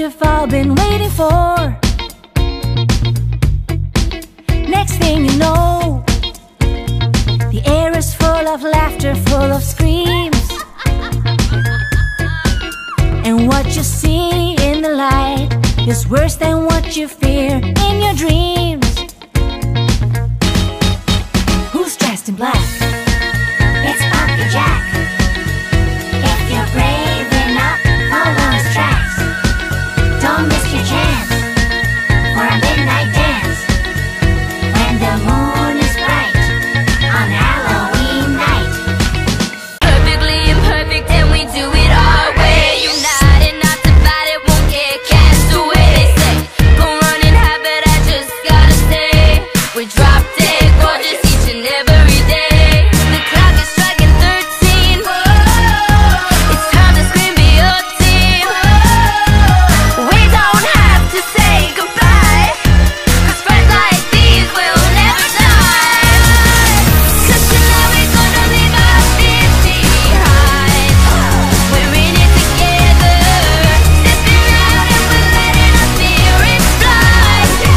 you've all been waiting for. Next thing you know, the air is full of laughter, full of screams. And what you see in the light is worse than what you fear in your dreams. Who's dressed in black? It's Pumpkin Jack. If you're brave enough, follow his tracks. Don't miss your chance for a midnight dance when the moon is bright on Halloween night. Perfectly imperfect, and we do it our way. United, not divided, won't get cast away. They say, go run and hide, but I just gotta stay. We drop dead gorgeous each and every day. The clock is striking 13. It's time to scream, be a team. We don't have to say goodbye, 'cause friends like these will never die. 'Cause tonight we're gonna leave our fears behind. We're in it together, stepping out and we're letting our spirits fly. Safety is forever. We got a few days. It's a nightmare. Don't stop, stop rocking your right to pride. We are monsters. We are monsters. We are proud. We are monsters. Say it loud. We are monsters. We are proud. We are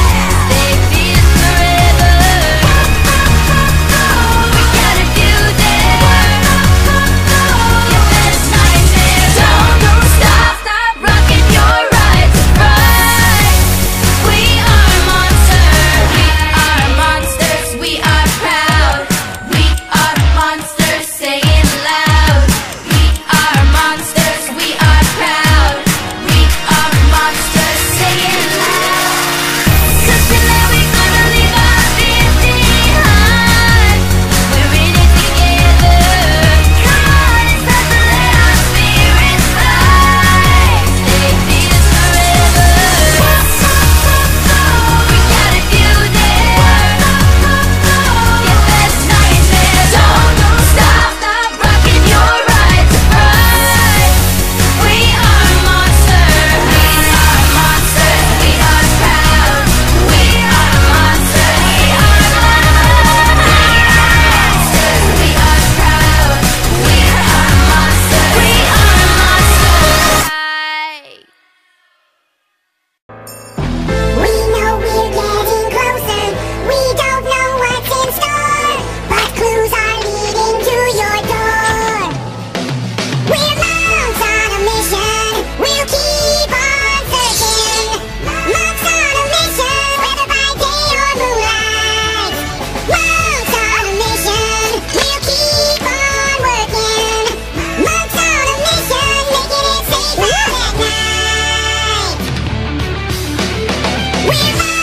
monsters. Say it loud.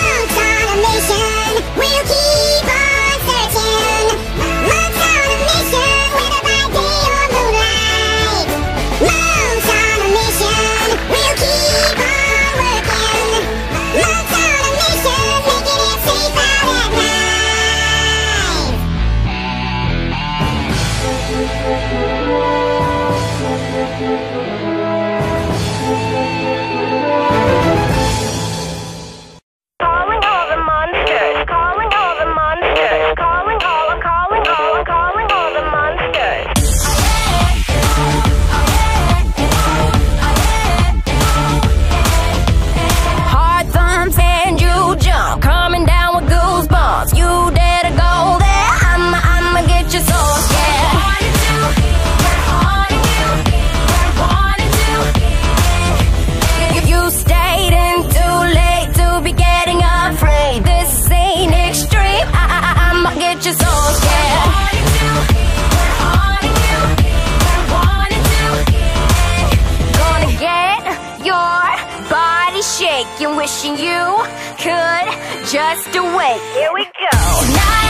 'Cause tonight we're gonna leave our fears behind. We're in it together. Come on, it's time to let our spirits fly. Safety is forever. We got a few days. Your best nightmare. Don't stop, stop rocking your right to pride. We are monsters. We are monsters. We are proud. We are monsters. We are proud. We are monsters. We are proud. We are monsters. We are monsters. We know we're getting closer. We don't know what's in store, but clues are leading to your door. We're monks on a mission. We'll keep on searching. Monks on a mission, whether by day or moonlight. Monks on a mission. We'll keep on working. Monks on a mission, making it safe out at night. We're monks on a mission. We'll keep on searching. Monks on a mission, whether by day or moonlight. Monks on a mission. We'll keep on working. Monks on a mission, making it safe out at night. Calling all the monsters, calling all the monsters, calling all the monsters. Hard thumbs and you jump, coming down with goosebumps. You dare to go there? I'ma get your soul, yeah. If you stayed in too late to be getting afraid, this ain't extreme. I'ma get your soul, yeah. Gonna get your body shaking, wishing you could just awake. Here we go. Tonight